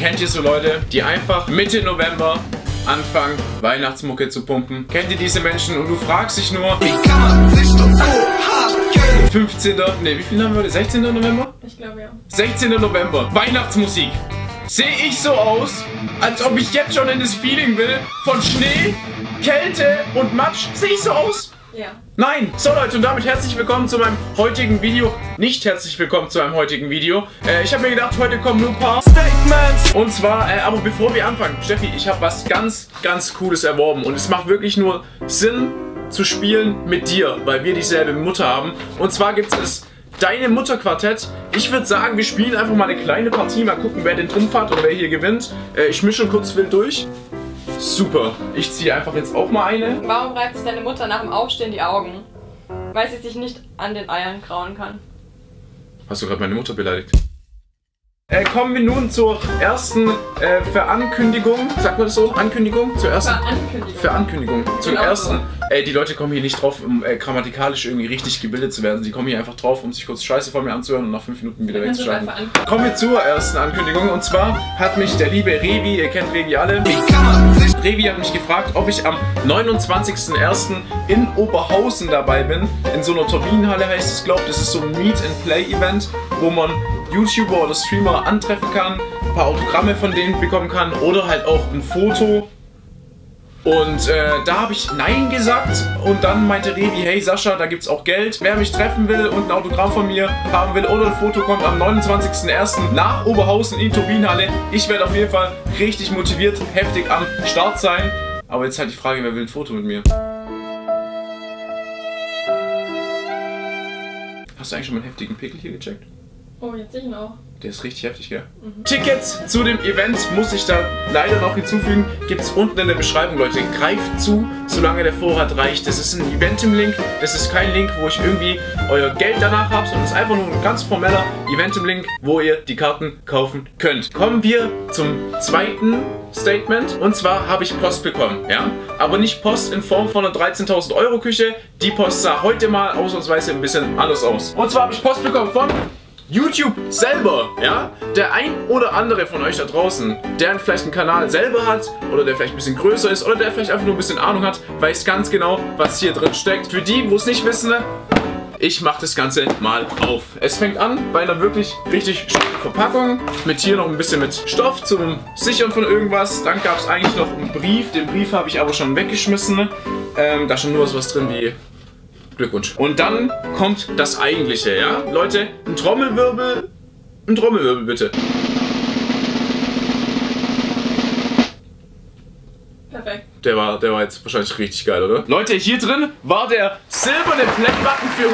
Kennt ihr so Leute, die einfach Mitte November anfangen, Weihnachtsmucke zu pumpen? Kennt ihr diese Menschen? Und du fragst dich nur, wie kann man sich doch so hart gehen? 15. Ne, wie viel haben wir heute? 16. November? Ich glaube ja. 16. November, Weihnachtsmusik. Sehe ich so aus, als ob ich jetzt schon in das Feeling will von Schnee, Kälte und Matsch? Sehe ich so aus? Ja. Nein! So Leute, und damit herzlich willkommen zu meinem heutigen Video. Nicht herzlich willkommen zu meinem heutigen Video. Ich habe mir gedacht, heute kommen nur ein paar Statements. Und zwar, aber bevor wir anfangen, Steffi, ich habe was ganz, ganz Cooles erworben. Und es macht wirklich nur Sinn zu spielen mit dir, weil wir dieselbe Mutter haben. Und zwar gibt es Deine Mutter Quartett. Ich würde sagen, wir spielen einfach mal eine kleine Partie. Mal gucken, wer den Trumpf hat und wer hier gewinnt. Ich mische kurz wild durch. Super. Ich ziehe einfach jetzt auch mal eine. Warum reibt sich deine Mutter nach dem Aufstehen die Augen? Weil sie sich nicht an den Eiern krauen kann. Hast du gerade meine Mutter beleidigt? Kommen wir nun zur ersten Verankündigung. Sagt man das so? Ankündigung? Zur ersten Verankündigung. Zur genau ersten. So. Die Leute kommen hier nicht drauf, um grammatikalisch irgendwie richtig gebildet zu werden. Sie kommen hier einfach drauf, um sich kurz Scheiße von mir anzuhören und nach 5 Minuten wieder wegzuschalten. Kommen wir zur ersten Ankündigung. Und zwar hat mich der liebe Revi, ihr kennt Revi alle. Revi hat mich gefragt, ob ich am 29.01. in Oberhausen dabei bin. In so einer Turbinenhalle heißt es, glaube ich. Das ist so ein Meet-and-Play-Event, wo man YouTuber oder Streamer antreffen kann, ein paar Autogramme von denen bekommen kann oder halt auch ein Foto. Und da habe ich Nein gesagt und dann meinte Revi, hey Sascha, da gibt's auch Geld. Wer mich treffen will und ein Autogramm von mir haben will oder ein Foto, kommt am 29.01. nach Oberhausen in die Turbinenhalle. Ich werde auf jeden Fall richtig motiviert, heftig am Start sein. Aber jetzt halt die Frage, wer will ein Foto mit mir? Hast du eigentlich schon mal einen heftigen Pickel hier gecheckt? Oh, jetzt sehe ich ihn auch. Der ist richtig heftig, gell? Mhm. Tickets zu dem Event, muss ich da leider noch hinzufügen, gibt es unten in der Beschreibung, Leute. Greift zu, solange der Vorrat reicht. Das ist ein Eventim-Link, das ist kein Link, wo ich irgendwie euer Geld danach habe, sondern es ist einfach nur ein ganz formeller Eventim-Link, wo ihr die Karten kaufen könnt. Kommen wir zum zweiten Statement. Und zwar habe ich Post bekommen, ja? Aber nicht Post in Form von einer 13.000 € Küche. Die Post sah heute mal ausnahmsweise ein bisschen anders aus. Und zwar habe ich Post bekommen von YouTube selber, ja? Der ein oder andere von euch da draußen, der vielleicht einen Kanal selber hat oder der vielleicht ein bisschen größer ist oder der vielleicht einfach nur ein bisschen Ahnung hat, weiß ganz genau, was hier drin steckt. Für die, wo es nicht wissen, ich mache das Ganze mal auf. Es fängt an bei einer wirklich richtig schönen Verpackung, mit hier noch ein bisschen mit Stoff zum Sichern von irgendwas. Dann gab es eigentlich noch einen Brief, den Brief habe ich aber schon weggeschmissen. Da stand nur was drin wie Glückwunsch. Und dann kommt das Eigentliche, ja? Leute, ein Trommelwirbel bitte. Perfekt. Der war jetzt wahrscheinlich richtig geil, oder? Leute, hier drin war der silberne Playbutton für 100.000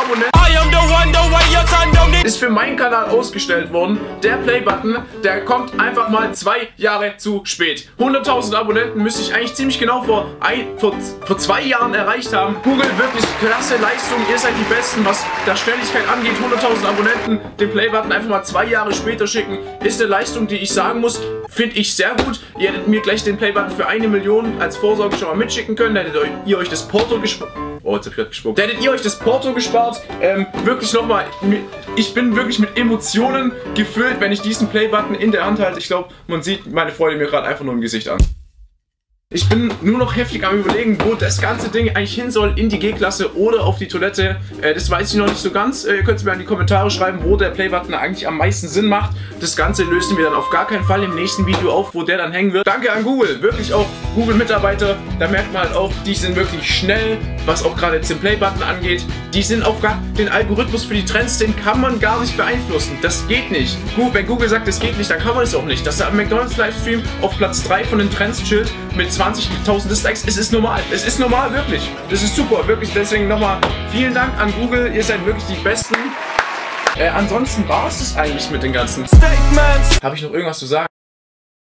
Abonnenten. I am the one, the way your son don't need. Ist für meinen Kanal ausgestellt worden. Der Playbutton, der kommt einfach mal 2 Jahre zu spät. 100.000 Abonnenten müsste ich eigentlich ziemlich genau vor 2 Jahren erreicht haben. Google, wirklich klasse Leistung. Ihr seid die Besten, was der Schnelligkeit angeht. 100.000 Abonnenten, den Playbutton einfach mal 2 Jahre später schicken. Ist eine Leistung, die ich sagen muss, finde ich sehr gut. Ihr hättet mir gleich den Playbutton für 1 Million als Vorsorge schon mal mitschicken können. Da hättet ihr euch das Porto gespart. Oh, jetzt hab ich gerade gespuckt. Da hättet ihr euch das Porto gespart. Wirklich nochmal, ich bin wirklich mit Emotionen gefüllt, wenn ich diesen Playbutton in der Hand halte. Ich glaube, man sieht meine Freude mir gerade einfach nur im Gesicht an. Ich bin nur noch heftig am Überlegen, wo das ganze Ding eigentlich hin soll, in die G-Klasse oder auf die Toilette. Das weiß ich noch nicht so ganz. Ihr könnt es mir in die Kommentare schreiben, wo der Playbutton eigentlich am meisten Sinn macht. Das Ganze lösen wir dann auf gar keinen Fall im nächsten Video auf, wo der dann hängen wird. Danke an Google, wirklich auch Google-Mitarbeiter. Da merkt man halt auch, die sind wirklich schnell, was auch gerade jetzt den Playbutton angeht. Die sind auch gar den Algorithmus für die Trends, den kann man gar nicht beeinflussen. Das geht nicht. Wenn Google sagt, das geht nicht, dann kann man es auch nicht. Dass er am McDonalds-Livestream auf Platz 3 von den Trends chillt mit 20.000 Dislikes, es ist normal, wirklich. Das ist super, wirklich. Deswegen nochmal vielen Dank an Google, ihr seid wirklich die Besten. Ansonsten war es das eigentlich mit den ganzen Statements. Habe ich noch irgendwas zu sagen?